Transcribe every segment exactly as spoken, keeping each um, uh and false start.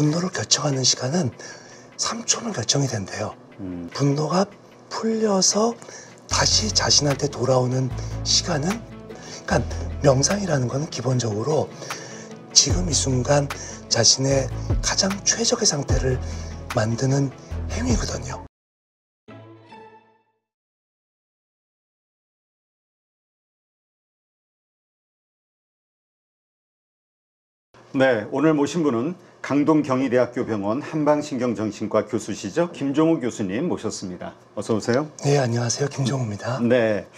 분노를 결정하는 시간은 삼 초면 결정이 된대요. 음. 분노가 풀려서 다시 자신한테 돌아오는 시간은, 그러니까 명상이라는 거는 기본적으로 지금 이 순간 자신의 가장 최적의 상태를 만드는 행위거든요. 네, 오늘 모신 분은 강동경희대학교병원 한방신경정신과 교수시죠. 김종우 교수님 모셨습니다. 어서 오세요. 네, 안녕하세요. 김종우입니다. 네.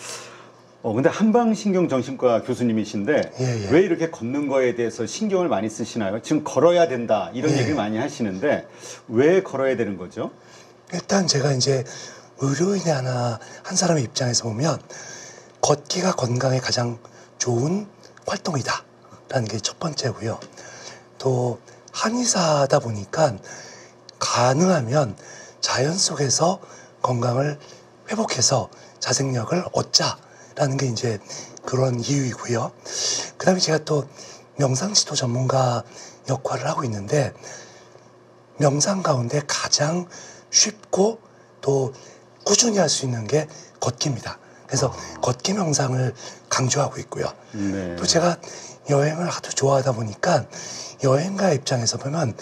어, 근데 한방신경정신과 교수님이신데 예, 예. 왜 이렇게 걷는 거에 대해서 신경을 많이 쓰시나요? 지금 걸어야 된다 이런 예. 얘기를 많이 하시는데 왜 걸어야 되는 거죠? 일단 제가 이제 의료인의 하나 한 사람의 입장에서 보면 걷기가 건강에 가장 좋은 활동이다 라는 게 첫 번째고요. 또 한의사다 보니까 가능하면 자연 속에서 건강을 회복해서 자생력을 얻자라는 게 이제 그런 이유이고요. 그 다음에 제가 또 명상지도 전문가 역할을 하고 있는데 명상 가운데 가장 쉽고 또 꾸준히 할 수 있는 게 걷기입니다. 그래서 걷기 명상을 강조하고 있고요. 네. 또 제가 여행을 하도 좋아하다 보니까 여행가 입장에서 보면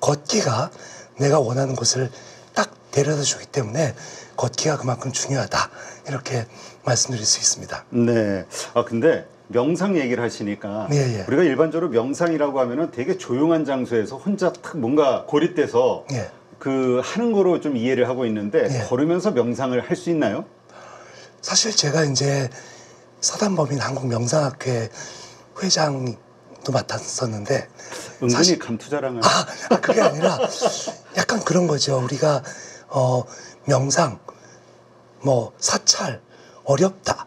걷기가 내가 원하는 곳을 딱 데려다 주기 때문에 걷기가 그만큼 중요하다 이렇게 말씀드릴 수 있습니다. 네. 아 근데 명상 얘기를 하시니까 예, 예. 우리가 일반적으로 명상이라고 하면은 되게 조용한 장소에서 혼자 탁 뭔가 고립돼서 예. 그 하는 거로 좀 이해를 하고 있는데 예. 걸으면서 명상을 할 수 있나요? 사실 제가 이제 사단법인 한국명상학회 회장도 맡았었는데 은근히 사실... 감투자랑을 아, 아 그게 아니라 약간 그런 거죠. 우리가 어, 명상, 뭐 사찰, 어렵다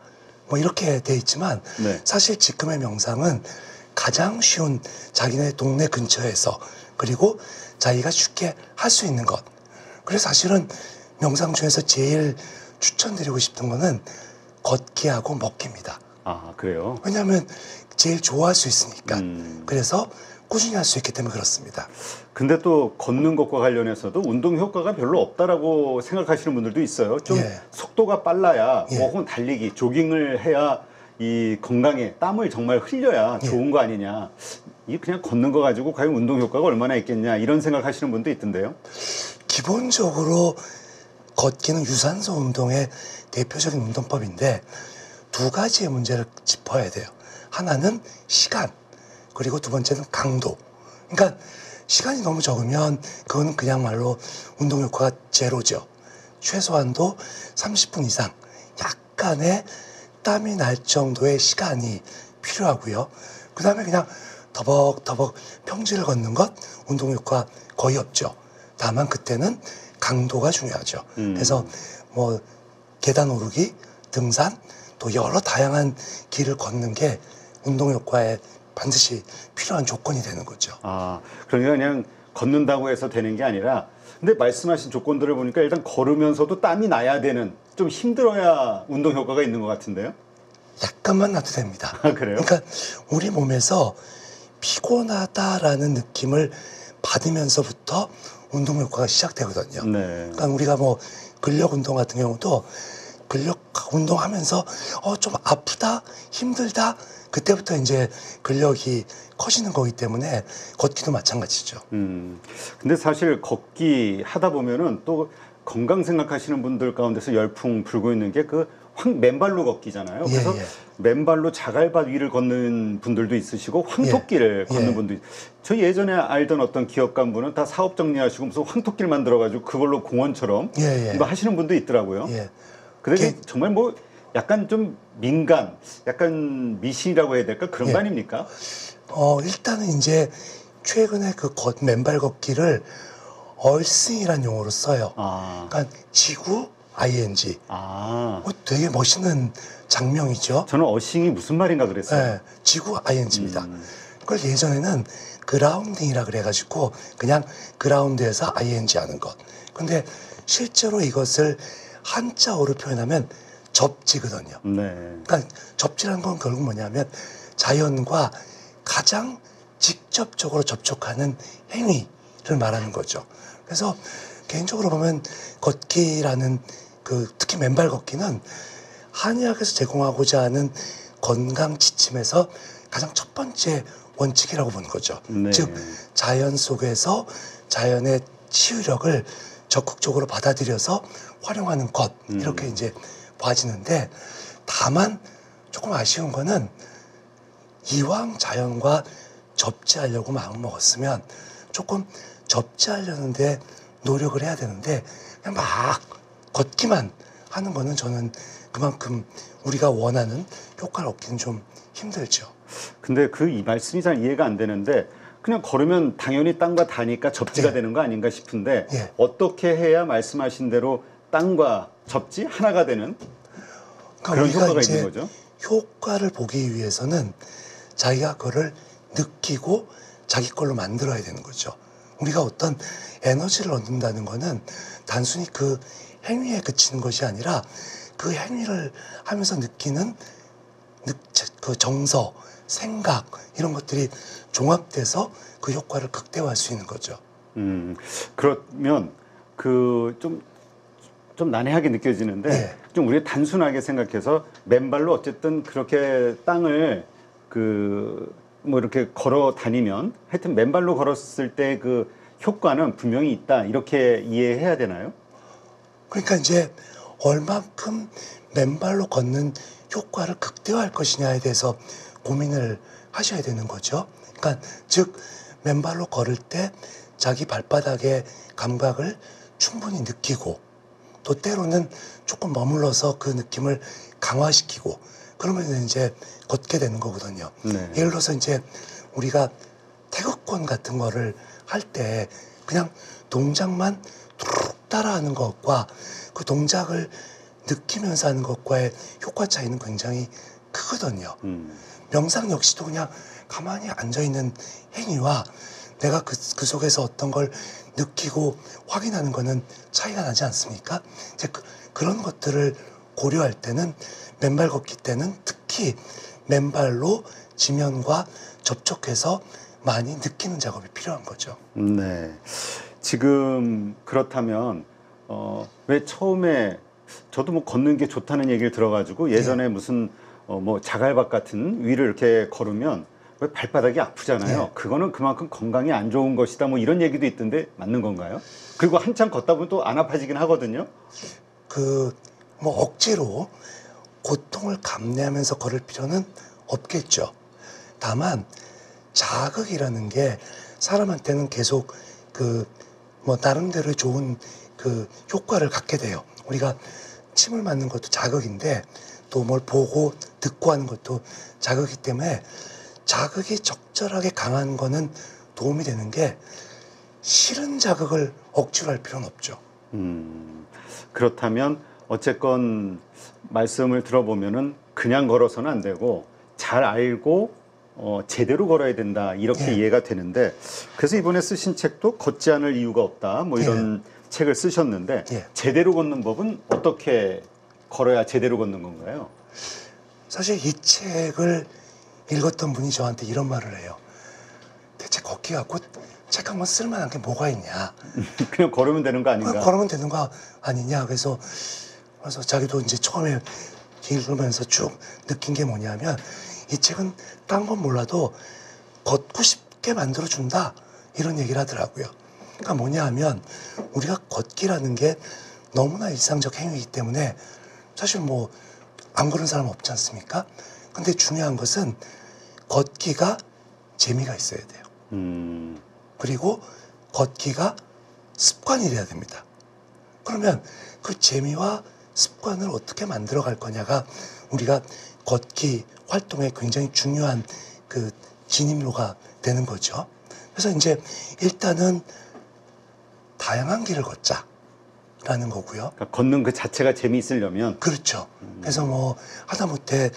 뭐 이렇게 돼 있지만 네. 사실 지금의 명상은 가장 쉬운 자기네 동네 근처에서 그리고 자기가 쉽게 할 수 있는 것. 그래서 사실은 명상 중에서 제일 추천드리고 싶은 거는 걷기하고 먹기입니다. 아 그래요? 왜냐하면 제일 좋아할 수 있으니까 음... 그래서 꾸준히 할 수 있기 때문에 그렇습니다. 근데 또 걷는 것과 관련해서도 운동 효과가 별로 없다라고 생각하시는 분들도 있어요. 좀 예. 속도가 빨라야 예. 혹은 달리기, 조깅을 해야 이 건강에 땀을 정말 흘려야 예. 좋은 거 아니냐. 이 그냥 걷는 거 가지고 과연 운동 효과가 얼마나 있겠냐 이런 생각하시는 분도 있던데요. 기본적으로 걷기는 유산소 운동의 대표적인 운동법인데 두 가지의 문제를 짚어야 돼요. 하나는 시간, 그리고 두 번째는 강도. 그러니까 시간이 너무 적으면 그건 그야말로 운동 효과가 제로죠. 최소한도 삼십 분 이상 약간의 땀이 날 정도의 시간이 필요하고요. 그 다음에 그냥 더벅더벅 평지를 걷는 것 운동 효과 거의 없죠. 다만 그때는 강도가 중요하죠. 음. 그래서 뭐 계단 오르기, 등산, 또 여러 다양한 길을 걷는 게 운동 효과에 반드시 필요한 조건이 되는 거죠. 아, 그러니까 그냥 걷는다고 해서 되는 게 아니라 근데 말씀하신 조건들을 보니까 일단 걸으면서도 땀이 나야 되는 좀 힘들어야 운동 효과가 있는 것 같은데요? 약간만 나도 됩니다. 아, 그래요? 그러니까 우리 몸에서 피곤하다라는 느낌을 받으면서부터 운동 효과가 시작되거든요. 네. 그러니까 우리가 뭐 근력 운동 같은 경우도 근력 운동하면서 어, 좀 아프다, 힘들다 그때부터 이제 근력이 커지는 거기 때문에 걷기도 마찬가지죠. 음. 근데 사실 걷기 하다 보면은 또 건강 생각하시는 분들 가운데서 열풍 불고 있는 게 그 황 맨발로 걷기잖아요. 예, 그래서 예. 맨발로 자갈밭 위를 걷는 분들도 있으시고 황토끼를 예, 걷는 예. 분도 있... 저 예전에 알던 어떤 기업 간부는 다 사업 정리하시고 무슨 황토끼를 만들어가지고 그걸로 공원처럼 예, 예. 이거 하시는 분도 있더라고요. 예. 그게 게... 정말 뭐 약간 좀 민간, 약간 미신이라고 해야 될까? 그런 예. 거 아닙니까? 어, 일단은 이제 최근에 그 걷, 맨발 걷기를 얼싱이라는 용어로 써요. 아. 그러니까 지구 아이엔지. 아. 어, 되게 멋있는 장명이죠. 저는 얼싱이 무슨 말인가 그랬어요. 네, 지구 아이엔지입니다. 음. 그걸 예전에는 그라운딩이라 그래가지고 그냥 그라운드에서 아이엔지 하는 것. 근데 실제로 이것을 한자어로 표현하면 접지거든요. 네. 그러니까 접지라는 건 결국 뭐냐면 자연과 가장 직접적으로 접촉하는 행위 를 말하는 거죠. 그래서 개인적으로 보면 걷기라는 그 특히 맨발 걷기는 한의학에서 제공하고자 하는 건강 지침에서 가장 첫 번째 원칙이라고 보는 거죠. 네. 즉 자연 속에서 자연의 치유력을 적극적으로 받아들여서 활용하는 것, 이렇게 음. 이제 봐지는데, 다만 조금 아쉬운 거는 이왕 자연과 접지하려고 마음먹었으면 조금 접지하려는데 노력을 해야 되는데 그냥 막 걷기만 하는 거는 저는 그만큼 우리가 원하는 효과를 얻기는 좀 힘들죠. 근데 그 이 말씀이 잘 이해가 안 되는데, 그냥 걸으면 당연히 땅과 닿으니까 접지가 예. 되는 거 아닌가 싶은데 예. 어떻게 해야 말씀하신 대로 땅과 접지 하나가 되는 그러니까 그런 효과가 있는 거죠? 효과를 보기 위해서는 자기가 그거를 느끼고 자기 걸로 만들어야 되는 거죠. 우리가 어떤 에너지를 얻는다는 거는 단순히 그 행위에 그치는 것이 아니라 그 행위를 하면서 느끼는 그 정서, 생각 이런 것들이 종합돼서 그 효과를 극대화할 수 있는 거죠. 음, 그러면 그 좀 좀 난해하게 느껴지는데 네. 좀 우리가 단순하게 생각해서 맨발로 어쨌든 그렇게 땅을 그 뭐 이렇게 걸어 다니면 하여튼 맨발로 걸었을 때 그 효과는 분명히 있다, 이렇게 이해해야 되나요? 그러니까 이제 얼만큼 맨발로 걷는 효과를 극대화할 것이냐에 대해서 고민을 하셔야 되는 거죠. 그러니까 즉 맨발로 걸을 때 자기 발바닥의 감각을 충분히 느끼고 또 때로는 조금 머물러서 그 느낌을 강화시키고 그러면 이제 걷게 되는 거거든요. 네. 예를 들어서 이제 우리가 태극권 같은 거를 할 때 그냥 동작만 툭 따라하는 것과 그 동작을 느끼면서 하는 것과의 효과 차이는 굉장히 크거든요. 음. 명상 역시도 그냥 가만히 앉아있는 행위와 내가 그, 그 속에서 어떤 걸 느끼고 확인하는 거는 차이가 나지 않습니까? 이제 그, 그런 것들을 고려할 때는 맨발 걷기 때는 특히 맨발로 지면과 접촉해서 많이 느끼는 작업이 필요한 거죠. 네. 지금 그렇다면 어, 왜 처음에 저도 뭐 걷는 게 좋다는 얘기를 들어가지고 예전에 예. 무슨 어, 뭐 자갈밭 같은 위를 이렇게 걸으면 왜 발바닥이 아프잖아요. 예. 그거는 그만큼 건강에 안 좋은 것이다 뭐 이런 얘기도 있던데 맞는 건가요? 그리고 한참 걷다 보면 또 안 아파지긴 하거든요. 그 뭐 억지로 고통을 감내하면서 걸을 필요는 없겠죠. 다만 자극이라는 게 사람한테는 계속 그 뭐 나름대로 좋은 그 효과를 갖게 돼요. 우리가 침을 맞는 것도 자극인데 또 뭘 보고 듣고 하는 것도 자극이기 때문에 자극이 적절하게 강한 거는 도움이 되는 게 싫은 자극을 억지로 할 필요는 없죠. 음, 그렇다면 어쨌건 말씀을 들어보면은 그냥 걸어서는 안 되고 잘 알고 어, 제대로 걸어야 된다, 이렇게 예. 이해가 되는데, 그래서 이번에 쓰신 책도 걷지 않을 이유가 없다 뭐 이런 예. 책을 쓰셨는데 예. 제대로 걷는 법은 어떻게 걸어야 제대로 걷는 건가요? 사실 이 책을 읽었던 분이 저한테 이런 말을 해요. 대체 걷기 갖고 책 한 권 쓸만한 게 뭐가 있냐. 그냥 걸으면 되는 거 아닌가. 걸으면 되는 거 아니냐. 그래서 그래서 자기도 이제 처음에 읽으면서 쭉 느낀 게 뭐냐면 이 책은 딴 건 몰라도 걷고 싶게 만들어준다, 이런 얘기를 하더라고요. 그러니까 뭐냐 하면 우리가 걷기라는 게 너무나 일상적 행위이기 때문에 사실 뭐 안 걸은 사람 없지 않습니까? 근데 중요한 것은 걷기가 재미가 있어야 돼요. 음. 그리고 걷기가 습관이 돼야 됩니다. 그러면 그 재미와 습관을 어떻게 만들어 갈 거냐가 우리가 걷기 활동에 굉장히 중요한 그 진입로가 되는 거죠. 그래서 이제 일단은 다양한 길을 걷자 라는 거고요. 그러니까 걷는 그 자체가 재미있으려면. 그렇죠. 음. 그래서 뭐 하다못해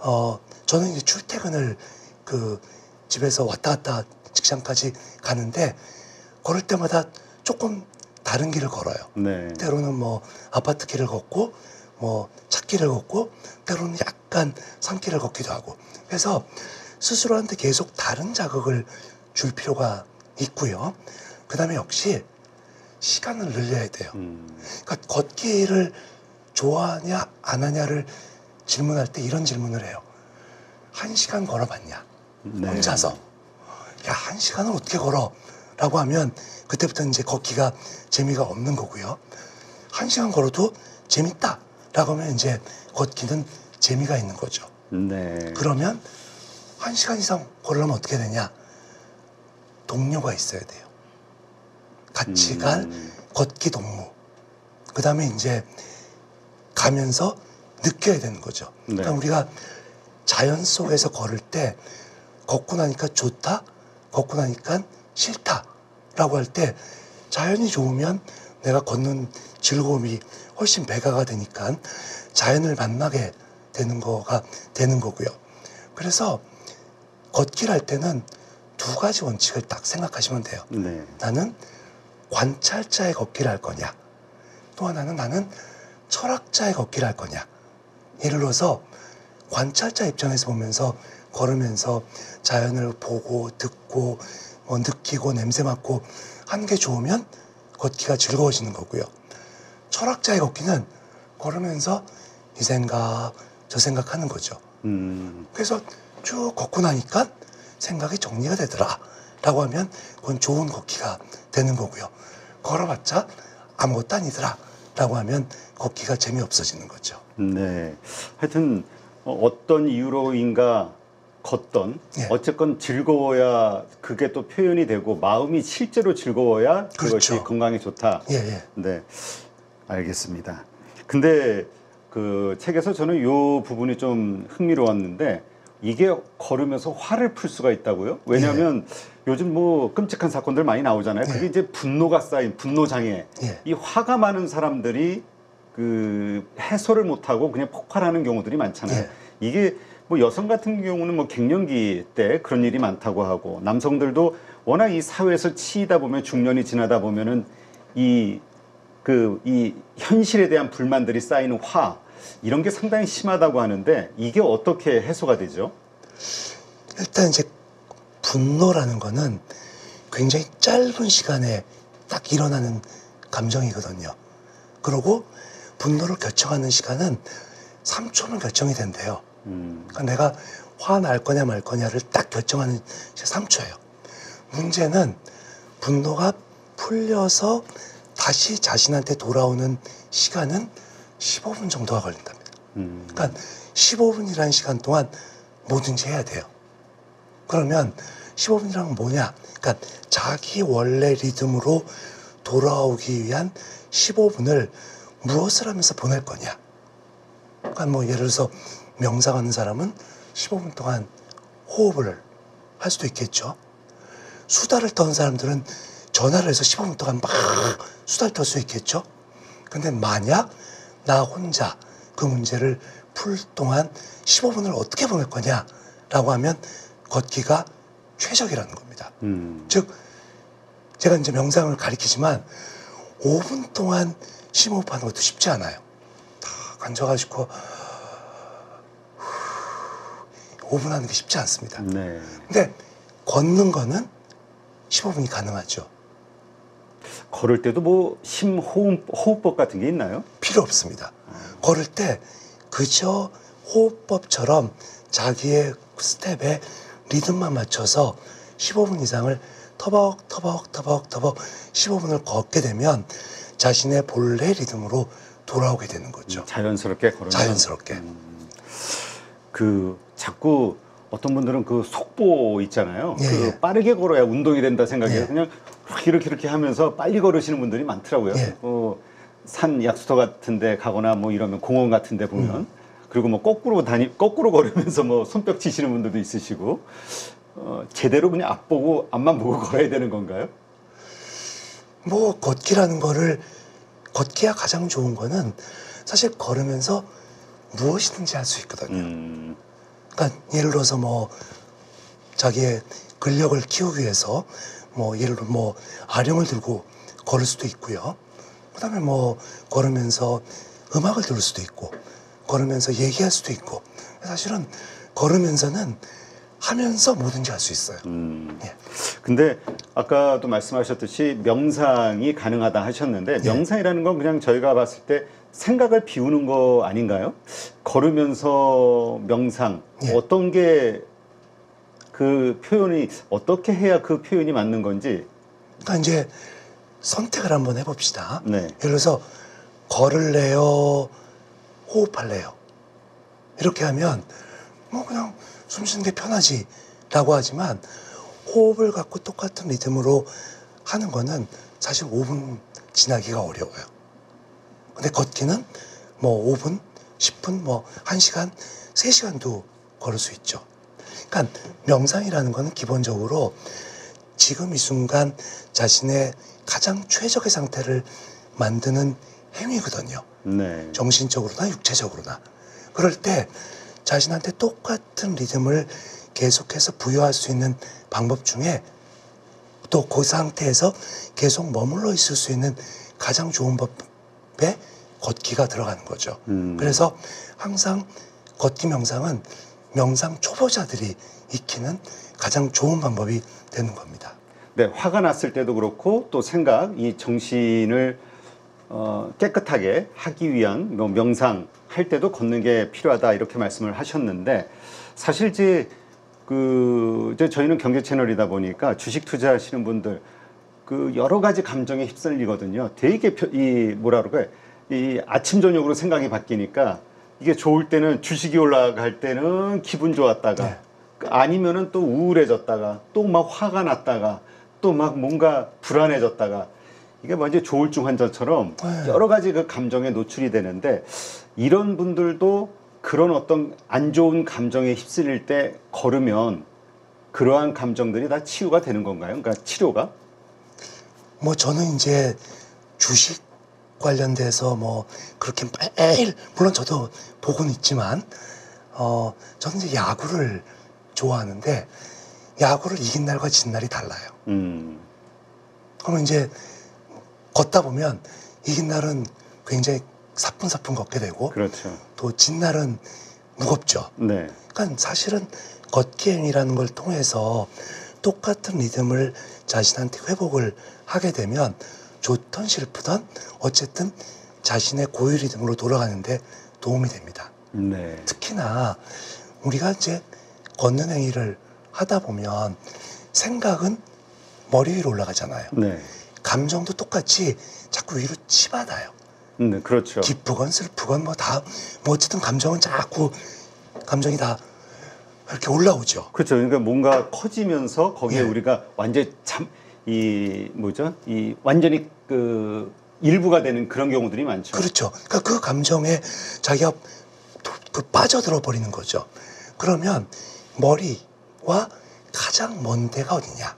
어 저는 이제 출퇴근을 그 집에서 왔다 갔다 직장까지 가는데 걸을 때마다 조금 다른 길을 걸어요. 네. 때로는 뭐 아파트 길을 걷고 뭐 찻길을 걷고 때로는 약간 산길을 걷기도 하고, 그래서 스스로한테 계속 다른 자극을 줄 필요가 있고요. 그 다음에 역시 시간을 늘려야 돼요. 음. 그러니까 걷기를 좋아하냐 안 하냐를 질문할 때 이런 질문을 해요. 한 시간 걸어봤냐? 네. 혼자서. 야, 한 시간을 어떻게 걸어? 라고 하면 그때부터 이제 걷기가 재미가 없는 거고요. 한 시간 걸어도 재밌다 라고 하면 이제 걷기는 재미가 있는 거죠. 네. 그러면 한 시간 이상 걸으려면 어떻게 되냐? 동료가 있어야 돼요. 같이 음. 갈 걷기 동무. 그 다음에 이제 가면서 느껴야 되는 거죠. 네. 그러니까 우리가 자연 속에서 걸을 때 걷고 나니까 좋다, 걷고 나니까 싫다 라고 할 때 자연이 좋으면 내가 걷는 즐거움이 훨씬 배가가 되니까 자연을 만나게 되는 거가 되는 거고요. 그래서 걷기를 할 때는 두 가지 원칙을 딱 생각하시면 돼요. 네. 나는 관찰자의 걷기를 할 거냐, 또 하나는 나는 철학자의 걷기를 할 거냐. 예를 들어서 관찰자 입장에서 보면서 걸으면서 자연을 보고 듣고 뭐 느끼고 냄새 맡고 하는 게 좋으면 걷기가 즐거워지는 거고요. 철학자의 걷기는 걸으면서 이 생각 저 생각하는 거죠. 음. 그래서 쭉 걷고 나니까 생각이 정리가 되더라 라고 하면 그건 좋은 걷기가 되는 거고요. 걸어봤자 아무것도 아니더라 라고 하면 걷기가 재미없어지는 거죠. 네, 하여튼 어떤 이유로인가 걷던, 예. 어쨌건 즐거워야 그게 또 표현이 되고 마음이 실제로 즐거워야 그렇죠. 그것이 건강에 좋다. 예, 예. 네, 알겠습니다. 근데 그 책에서 저는 이 부분이 좀 흥미로웠는데 이게 걸으면서 화를 풀 수가 있다고요? 왜냐하면 예. 요즘 뭐 끔찍한 사건들 많이 나오잖아요. 예. 그게 이제 분노가 쌓인 분노장애. 예. 이 화가 많은 사람들이 그 해소를 못하고 그냥 폭발하는 경우들이 많잖아요. 예. 이게 뭐 여성 같은 경우는 뭐 갱년기 때 그런 일이 많다고 하고 남성들도 워낙 이 사회에서 치이다 보면 중년이 지나다 보면은 이 그 이 현실에 대한 불만들이 쌓이는 화 이런 게 상당히 심하다고 하는데 이게 어떻게 해소가 되죠? 일단 이제 분노라는 거는 굉장히 짧은 시간에 딱 일어나는 감정이거든요. 그리고 분노를 결정하는 시간은 삼 초면 결정이 된대요. 음. 그러니까 내가 화날 거냐 말 거냐를 딱 결정하는 삼 초예요. 문제는 분노가 풀려서 다시 자신한테 돌아오는 시간은 십오 분 정도가 걸린답니다. 음. 그러니까 십오 분이라는 시간 동안 뭐든지 해야 돼요. 그러면 십오 분이란 뭐냐? 그러니까 자기 원래 리듬으로 돌아오기 위한 십오 분을 무엇을 하면서 보낼 거냐? 그러니까 뭐 예를 들어서 명상하는 사람은 십오 분 동안 호흡을 할 수도 있겠죠. 수다를 떠는 사람들은 전화를 해서 십오 분 동안 막 수다를 떨 수 있겠죠. 근데 만약 나 혼자 그 문제를 풀 동안 십오 분을 어떻게 보낼 거냐라고 하면 걷기가 최적이라는 겁니다. 음. 즉 제가 이제 명상을 가리키지만 오 분 동안 심호흡하는 것도 쉽지 않아요. 딱 앉아가지고 오 분 하는 게 쉽지 않습니다. 네. 근데 걷는 거는 십오 분이 가능하죠. 걸을 때도 뭐 심호흡법 같은 게 있나요? 필요 없습니다. 음. 걸을 때 그저 호흡법처럼 자기의 스텝에 리듬만 맞춰서 십오 분 이상을 터벅터벅터벅터벅 터벅, 터벅 십오 분을 걷게 되면 자신의 본래 리듬으로 돌아오게 되는 거죠. 음, 자연스럽게 걸으면? 자연스럽게. 음, 그 자꾸 어떤 분들은 그 속보 있잖아요. 예, 그 예. 빠르게 걸어야 운동이 된다 생각해서 예. 그냥 이렇게 이렇게 하면서 빨리 걸으시는 분들이 많더라고요. 예. 어, 산 약수터 같은 데 가거나 뭐 이러면 공원 같은 데 보면 음. 그리고 뭐 거꾸로 다니 거꾸로 걸으면서 뭐 손뼉 치시는 분들도 있으시고 어, 제대로 그냥 앞보고 앞만 보고 걸어야 되는 건가요? 뭐 걷기라는 거를 걷기야 가장 좋은 거는 사실 걸으면서 무엇이든지 할 수 있거든요. 음. 그러니까 예를 들어서 뭐 자기의 근력을 키우기 위해서 뭐 예를 들어 뭐 아령을 들고 걸을 수도 있고요. 그다음에 뭐 걸으면서 음악을 들을 수도 있고 걸으면서 얘기할 수도 있고 사실은 걸으면서는 하면서 뭐든지 할 수 있어요. 음. 예. 근데 아까도 말씀하셨듯이 명상이 가능하다 하셨는데, 예. 명상이라는 건 그냥 저희가 봤을 때 생각을 비우는 거 아닌가요? 걸으면서 명상, 예. 어떤 게 그 표현이, 어떻게 해야 그 표현이 맞는 건지. 그러니까 이제 선택을 한번 해봅시다. 네. 예를 들어서 걸을래요, 호흡할래요, 이렇게 하면 뭐 그냥 숨 쉬는 게 편하지 라고 하지만, 호흡을 갖고 똑같은 리듬으로 하는 거는 사실 오 분 지나기가 어려워요. 근데 걷기는 뭐 오 분, 십 분, 뭐 한 시간, 세 시간도 걸을 수 있죠. 그러니까 명상이라는 거는 기본적으로 지금 이 순간 자신의 가장 최적의 상태를 만드는 행위거든요. 네. 정신적으로나 육체적으로나. 그럴 때 자신한테 똑같은 리듬을 계속해서 부여할 수 있는 방법 중에, 또 그 상태에서 계속 머물러 있을 수 있는 가장 좋은 법에 걷기가 들어가는 거죠. 음. 그래서 항상 걷기 명상은 명상 초보자들이 익히는 가장 좋은 방법이 되는 겁니다. 네, 화가 났을 때도 그렇고 또 생각, 이 정신을 어, 깨끗하게 하기 위한 명상 할 때도 걷는 게 필요하다, 이렇게 말씀을 하셨는데, 사실 이제 그 이제 저희는 경제 채널이다 보니까 주식 투자하시는 분들 그 여러 가지 감정에 휩쓸리거든요. 되게 이 뭐라 그럴까요? 이 아침 저녁으로 생각이 바뀌니까, 이게 좋을 때는 주식이 올라갈 때는 기분 좋았다가, 네. 아니면은 또 우울해졌다가, 또 막 화가 났다가, 또 막 뭔가 불안해졌다가, 이게 완전 조울증 환자처럼 여러 가지 그 감정에 노출이 되는데, 이런 분들도 그런 어떤 안 좋은 감정에 휩쓸릴 때 걸으면 그러한 감정들이 다 치유가 되는 건가요? 그러니까 치료가? 뭐 저는 이제 주식 관련돼서 뭐 그렇게 매일, 물론 저도 보고는 있지만, 어 저는 이제 야구를 좋아하는데 야구를 이긴 날과 진 날이 달라요. 음. 그러면 이제 걷다 보면 이긴 날은 굉장히 사뿐사뿐 걷게 되고, 그렇죠. 또 진 날은 무겁죠. 네. 그러니까 사실은 걷기 행위라는 걸 통해서 똑같은 리듬을 자신한테 회복을 하게 되면 좋던 싫던 어쨌든 자신의 고유 리듬으로 돌아가는데 도움이 됩니다. 네. 특히나 우리가 이제 걷는 행위를 하다 보면 생각은 머리 위로 올라가잖아요. 네. 감정도 똑같이 자꾸 위로 치받아요. 네, 그렇죠. 기쁘건 슬프건 뭐 다, 뭐 어쨌든 감정은 자꾸 감정이 다 이렇게 올라오죠. 그렇죠. 그러니까 뭔가 커지면서 거기에, 예. 우리가 완전히 참 이 뭐죠? 이 완전히 그 일부가 되는 그런 경우들이 많죠. 그렇죠. 그러니까 그 감정에 자기가 그 빠져들어 버리는 거죠. 그러면 머리와 가장 먼 데가 어디냐?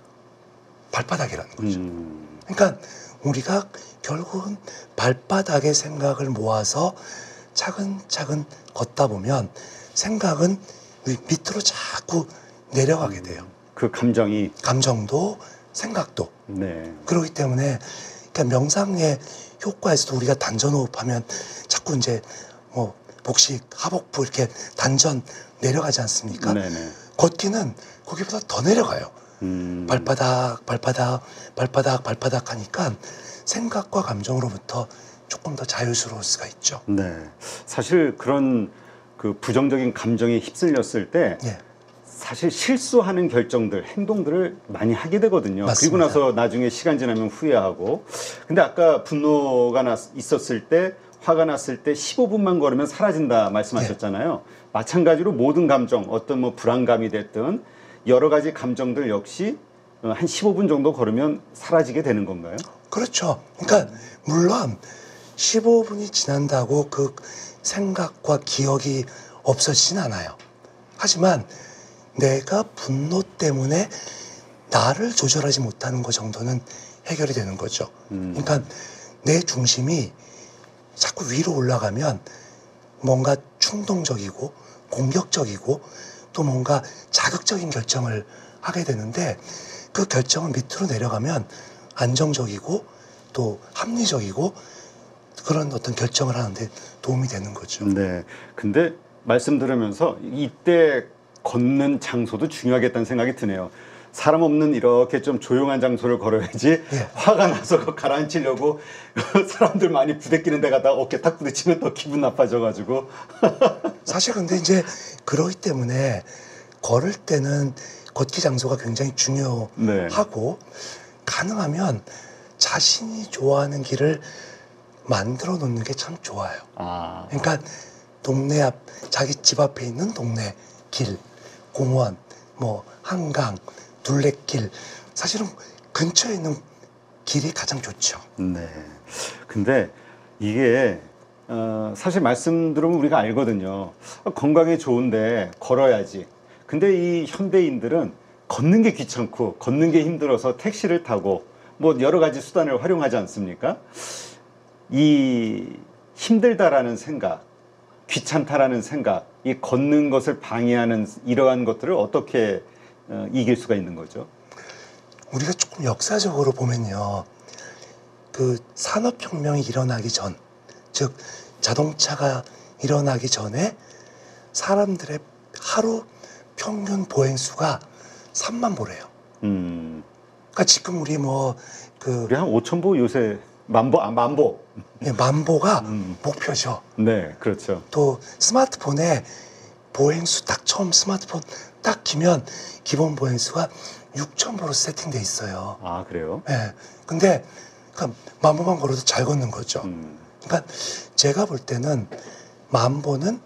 발바닥이라는 거죠. 음. 그러니까 우리가 결국은 발바닥의 생각을 모아서 차근차근 걷다 보면 생각은 밑으로 자꾸 내려가게 돼요. 그 감정이, 감정도 생각도. 네. 그렇기 때문에 그러니까 명상의 효과에서도 우리가 단전 호흡하면 자꾸 이제 뭐 복식, 하복부 이렇게 단전 내려가지 않습니까? 네네. 걷기는 거기보다 더 내려가요. 음. 발바닥, 발바닥, 발바닥, 발바닥 하니까 생각과 감정으로부터 조금 더 자유스러울 수가 있죠. 네. 사실 그런 그 부정적인 감정에 휩쓸렸을 때, 예. 사실 실수하는 결정들, 행동들을 많이 하게 되거든요. 맞습니다. 그리고 나서 나중에 시간 지나면 후회하고. 근데 아까 분노가 났, 있었을 때, 화가 났을 때 십오 분만 걸으면 사라진다 말씀하셨잖아요. 예. 마찬가지로 모든 감정, 어떤 뭐 불안감이 됐든 여러 가지 감정들 역시 한 십오 분 정도 걸으면 사라지게 되는 건가요? 그렇죠. 그러니까 물론 십오 분이 지난다고 그 생각과 기억이 없어지진 않아요. 하지만 내가 분노 때문에 나를 조절하지 못하는 것 정도는 해결이 되는 거죠. 음. 그러니까 내 중심이 자꾸 위로 올라가면 뭔가 충동적이고 공격적이고 또 뭔가 자극적인 결정을 하게 되는데, 그 결정은 밑으로 내려가면 안정적이고 또 합리적이고 그런 어떤 결정을 하는데 도움이 되는 거죠. 네. 근데 말씀 들으면서 이때 걷는 장소도 중요하겠다는 생각이 드네요. 사람 없는 이렇게 좀 조용한 장소를 걸어야지. 네. 화가 나서 가라앉히려고 사람들 많이 부대끼는 데 가다 어깨 탁 부딪히면 더 기분 나빠져가지고. 사실 근데 이제 그러기 때문에 걸을 때는 걷기 장소가 굉장히 중요하고, 네. 가능하면 자신이 좋아하는 길을 만들어 놓는 게 참 좋아요. 아. 그러니까 동네 앞, 자기 집 앞에 있는 동네 길, 공원, 뭐 한강, 둘레길, 사실은 근처에 있는 길이 가장 좋죠. 네. 근데 이게 어, 사실 말씀 들으면 우리가 알거든요. 건강에 좋은데 걸어야지. 근데 이 현대인들은 걷는 게 귀찮고 걷는 게 힘들어서 택시를 타고 뭐 여러 가지 수단을 활용하지 않습니까? 이 힘들다라는 생각, 귀찮다라는 생각, 이 걷는 것을 방해하는 이러한 것들을 어떻게 어, 이길 수가 있는 거죠? 우리가 조금 역사적으로 보면요, 그 산업혁명이 일어나기 전, 즉 자동차가 일어나기 전에 사람들의 하루 평균 보행수가 삼만 보래요. 음. 그러니까 지금 우리 뭐 그 우리 한 오천 보 요새 만보 아 만보. 네, 만보가 음. 목표죠. 네, 그렇죠. 또 스마트폰에 보행수 딱 처음 스마트폰 딱 키면 기본 보행수가 육천 보로 세팅돼 있어요. 아, 그래요? 네. 근데 그러니까 만보만 걸어도 잘 걷는 거죠. 음. 그러니까 제가 볼 때는 만보는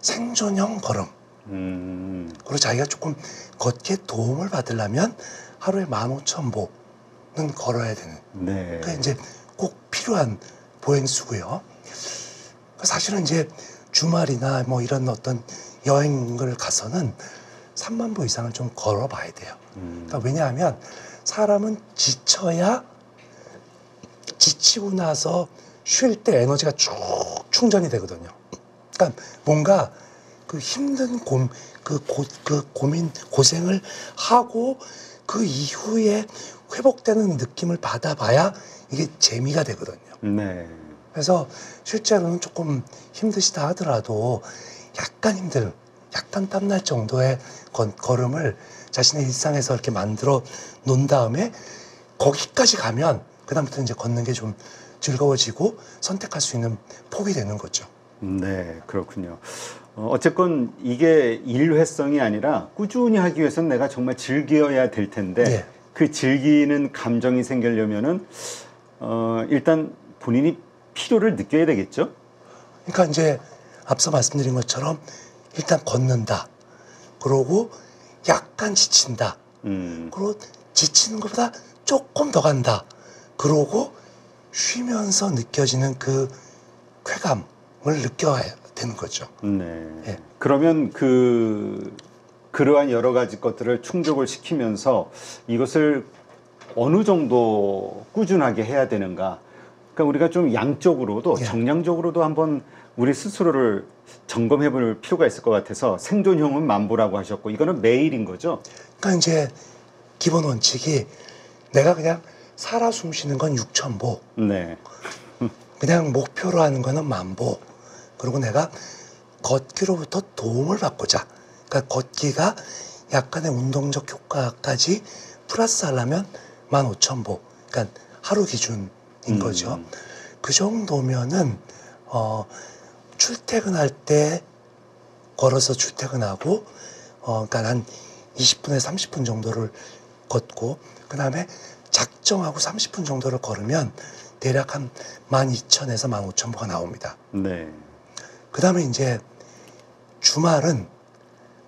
생존형 걸음. 음. 그리고 자기가 조금 걷기에 도움을 받으려면 하루에 만 오천 보는 걸어야 되는. 네. 그게 이제 꼭 필요한 보행수고요. 사실은 이제 주말이나 뭐 이런 어떤 여행을 가서는 삼만 보 이상을 좀 걸어봐야 돼요. 음. 그러니까 왜냐하면 사람은 지쳐야, 지치고 나서 쉴 때 에너지가 쭉 충전이 되거든요. 그러니까 뭔가 그 힘든 고, 그 고, 그 고민, 고생을 하고 그 이후에 회복되는 느낌을 받아봐야 이게 재미가 되거든요. 네. 그래서 실제로는 조금 힘드시다 하더라도 약간 힘들, 약간 땀날 정도의 건, 걸음을 자신의 일상에서 이렇게 만들어 놓은 다음에 거기까지 가면 그다음부터는 이제 걷는 게 좀 즐거워지고 선택할 수 있는 폭이 되는 거죠. 네, 그렇군요. 어, 어쨌건 이게 일회성이 아니라 꾸준히 하기 위해서는 내가 정말 즐겨야 될 텐데, 네. 그 즐기는 감정이 생기려면은 어, 일단 본인이 필요를 느껴야 되겠죠? 그러니까 이제 앞서 말씀드린 것처럼 일단 걷는다. 그러고 약간 지친다. 음. 그리고 지치는 것보다 조금 더 간다. 그러고 쉬면서 느껴지는 그 쾌감을 느껴야 되는 거죠. 네. 예. 그러면 그 그러한 여러 가지 것들을 충족을 시키면서 이것을 어느 정도 꾸준하게 해야 되는가? 그러니까 우리가 좀 양쪽으로도, 예. 정량적으로도 한번 우리 스스로를 점검해 볼 필요가 있을 것 같아서, 생존형은 만보라고 하셨고 이거는 매일인 거죠? 그러니까 이제 기본 원칙이 내가 그냥 살아 숨쉬는 건 육천 보, 네. 그냥 목표로 하는 거는 만보, 그리고 내가 걷기로부터 도움을 받고자, 그러니까 걷기가 약간의 운동적 효과까지 플러스 하려면 만 오천 보, 그러니까 하루 기준인 음. 거죠. 그 정도면은 어, 출퇴근할 때 걸어서 출퇴근하고, 어, 그러니까 한 이십 분에서 삼십 분 정도를 걷고, 그 다음에 작정하고 삼십 분 정도를 걸으면 대략 한 만 이천에서 만 오천 보가 나옵니다. 네. 그 다음에 이제 주말은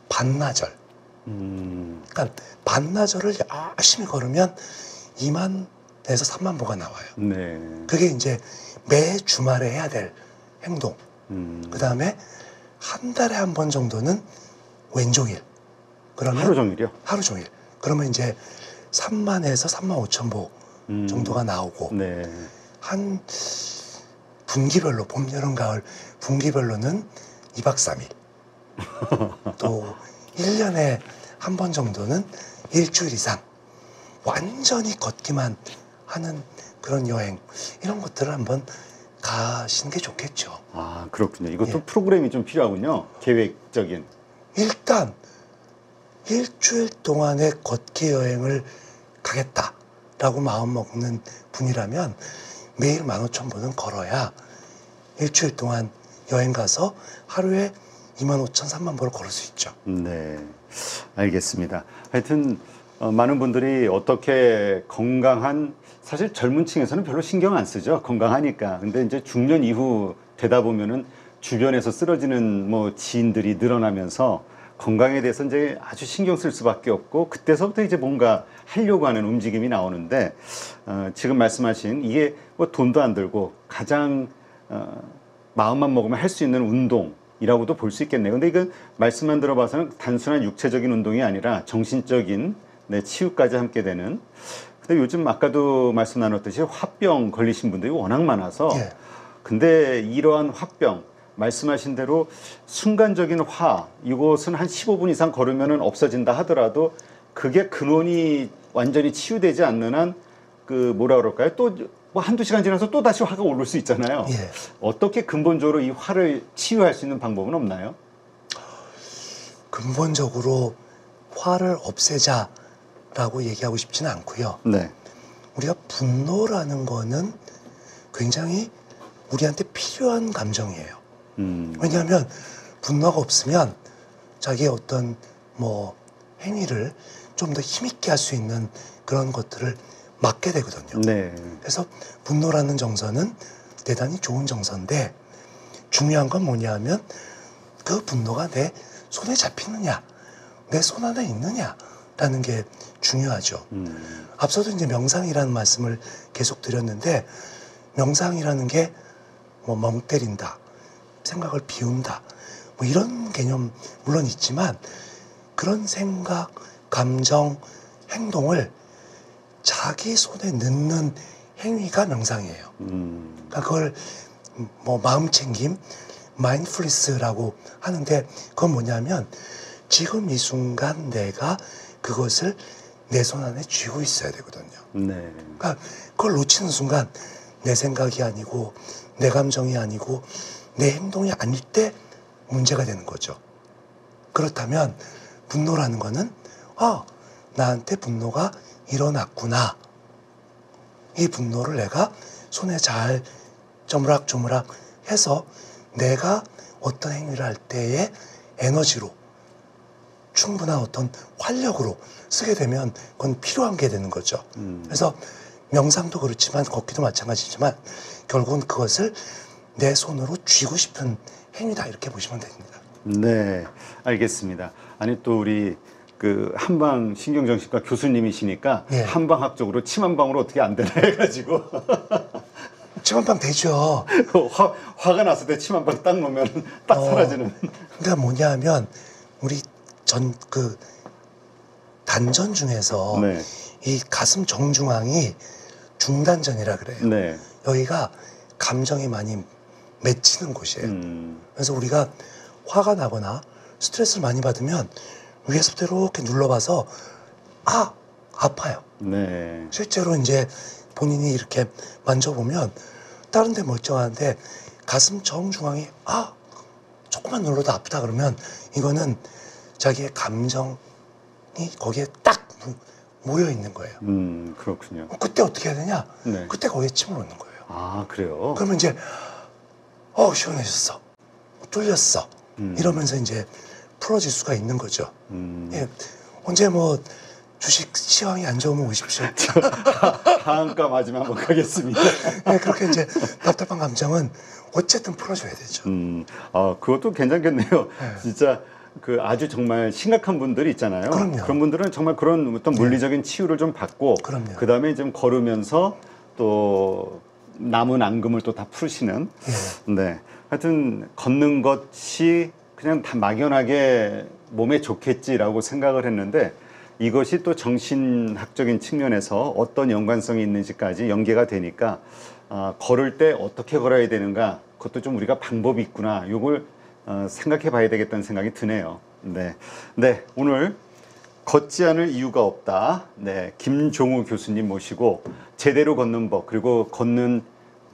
반나절. 음. 그러니까 반나절을 열심히 걸으면 이만에서 삼만 보가 나와요. 네. 그게 이제 매 주말에 해야 될 행동. 음. 그 다음에 한 달에 한 번 정도는 왼종일. 그러면 하루 종일이요? 하루 종일. 그러면 이제 삼만에서 삼만 오천 보 음. 정도가 나오고, 네. 한 분기별로, 봄, 여름, 가을 분기별로는 이박 삼일. 또 일 년에 한 번 정도는 일주일 이상 완전히 걷기만 하는 그런 여행, 이런 것들을 한번 가시는 게 좋겠죠. 아, 그렇군요. 이것도, 예. 프로그램이 좀 필요하군요. 계획적인. 일단 일주일 동안의 걷기 여행을 가겠다라고 마음먹는 분이라면 매일 만 오천 보는 걸어야 일주일 동안 여행 가서 하루에 이만 오천, 삼만 보를 걸을 수 있죠. 네, 알겠습니다. 하여튼 어, 많은 분들이 어떻게 건강한, 사실 젊은 층에서는 별로 신경 안 쓰죠. 건강하니까. 근데 이제 중년 이후 되다 보면은 주변에서 쓰러지는 뭐 지인들이 늘어나면서 건강에 대해서 이제 아주 신경 쓸 수밖에 없고, 그때서부터 이제 뭔가 하려고 하는 움직임이 나오는데, 어, 지금 말씀하신 이게 뭐 돈도 안 들고 가장 어, 마음만 먹으면 할 수 있는 운동이라고도 볼 수 있겠네요. 근데 이건 말씀만 들어봐서는 단순한 육체적인 운동이 아니라 정신적인, 네, 치유까지 함께 되는. 근데 요즘 아까도 말씀 나눴듯이 화병 걸리신 분들이 워낙 많아서, 예. 근데 이러한 화병, 말씀하신 대로 순간적인 화, 이것은 한 십오 분 이상 걸으면 없어진다 하더라도 그게 근원이 완전히 치유되지 않는 한, 그 뭐라 그럴까요? 또 뭐 한두 시간 지나서 또 다시 화가 오를 수 있잖아요. 예. 어떻게 근본적으로 이 화를 치유할 수 있는 방법은 없나요? 근본적으로 화를 없애자라고 얘기하고 싶지는 않고요. 네. 우리가 분노라는 거는 굉장히 우리한테 필요한 감정이에요. 음. 왜냐하면 분노가 없으면 자기의 어떤 뭐 행위를 좀 더 힘있게 할 수 있는 그런 것들을 막게 되거든요. 네. 그래서 분노라는 정서는 대단히 좋은 정서인데, 중요한 건 뭐냐면 그 분노가 내 손에 잡히느냐, 내 손 안에 있느냐라는 게 중요하죠. 음. 앞서도 이제 명상이라는 말씀을 계속 드렸는데, 명상이라는 게 뭐 멍 때린다, 생각을 비운다, 뭐 이런 개념 물론 있지만, 그런 생각, 감정, 행동을 자기 손에 넣는 행위가 명상이에요. 음. 그러니까 그걸 뭐 마음 챙김, 마인드풀니스라고 하는데, 그건 뭐냐면 지금 이 순간 내가 그것을 내 손 안에 쥐고 있어야 되거든요. 네. 그러니까 그걸 놓치는 순간 내 생각이 아니고 내 감정이 아니고 내 행동이 아닐 때 문제가 되는 거죠. 그렇다면 분노라는 거는 아, 나한테 분노가 일어났구나, 이 분노를 내가 손에 잘 조물락조물락 해서 내가 어떤 행위를 할 때의 에너지로, 충분한 어떤 활력으로 쓰게 되면 그건 필요한 게 되는 거죠. 음. 그래서 명상도 그렇지만 걷기도 마찬가지지만 결국은 그것을 내 손으로 쥐고 싶은 행위다, 이렇게 보시면 됩니다. 네, 알겠습니다. 아니, 또 우리 그 한방 신경정신과 교수님이시니까, 예. 한방학적으로 침한방으로 어떻게 안 되나 해가지고. 침한방 되죠. 화, 화가 났을 때 침한방 딱 놓으면 딱 어, 사라지는. 그러니까 뭐냐 하면 우리 전 그 단전 중에서, 네. 이 가슴 정중앙이 중단전이라 그래요. 네. 여기가 감정이 많이 맺히는 곳이에요. 음. 그래서 우리가 화가 나거나 스트레스를 많이 받으면 위에서부터 이렇게 눌러봐서 아! 아파요. 네. 실제로 이제 본인이 이렇게 만져보면 다른 데 멀쩡한데 가슴 정중앙이 아! 조금만 눌러도 아프다 그러면 이거는 자기의 감정이 거기에 딱 모여 있는 거예요. 음, 그렇군요. 그때 어떻게 해야 되냐? 네. 그때 거기에 침을 놓는 거예요. 아, 그래요? 그러면 이제 어, 시원해졌어, 뚫렸어, 음. 이러면서 이제 풀어질 수가 있는 거죠. 음. 예, 언제 뭐 주식 시황이 안 좋으면 오십시오. 다음과 마지막 한번 가겠습니다. 예, 그렇게 이제 답답한 감정은 어쨌든 풀어줘야 되죠. 음, 아, 그것도 괜찮겠네요. 예. 진짜 그 아주 정말 심각한 분들이 있잖아요. 그럼요. 그런 분들은 정말 그런 어떤 물리적인, 예. 치유를 좀 받고, 그 다음에 좀 걸으면서 또 남은 앙금을 또 다 푸시는. 예. 네. 하여튼 걷는 것이 그냥 다 막연하게 몸에 좋겠지라고 생각을 했는데, 이것이 또 정신학적인 측면에서 어떤 연관성이 있는지까지 연계가 되니까, 아, 걸을 때 어떻게 걸어야 되는가, 그것도 좀 우리가 방법이 있구나, 이걸 어, 생각해 봐야 되겠다는 생각이 드네요. 네. 네. 오늘 걷지 않을 이유가 없다, 네, 김종우 교수님 모시고 제대로 걷는 법, 그리고 걷는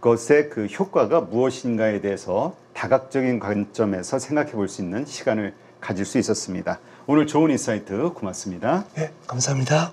것의 그 효과가 무엇인가에 대해서 다각적인 관점에서 생각해 볼 수 있는 시간을 가질 수 있었습니다. 오늘 좋은 인사이트 고맙습니다. 네, 감사합니다.